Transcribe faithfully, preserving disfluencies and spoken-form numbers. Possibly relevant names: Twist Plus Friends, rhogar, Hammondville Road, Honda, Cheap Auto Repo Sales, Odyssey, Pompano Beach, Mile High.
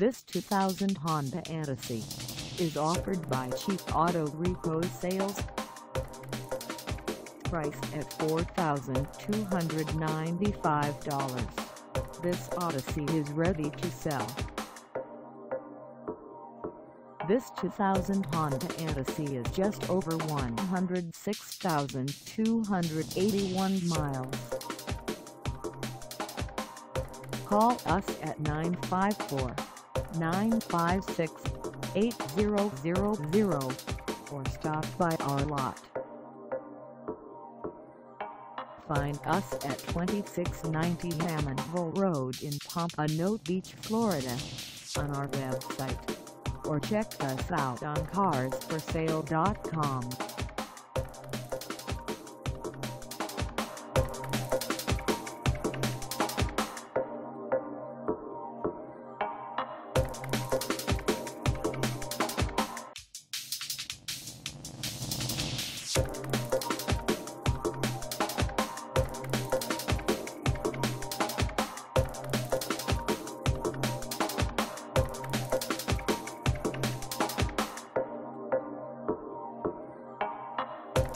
This two thousand Honda Odyssey is offered by Cheap Auto Repo Sales. Priced at four thousand two hundred ninety-five dollars, this Odyssey is ready to sell. This two thousand Honda Odyssey is just over one hundred six thousand two hundred eighty-one miles. Call us at nine five four, nine five six, eight thousand or stop by our lot. Find us at twenty-six ninety Hammondville Road in Pompano Beach, Florida, on our website, or check us out on cars for sale dot com.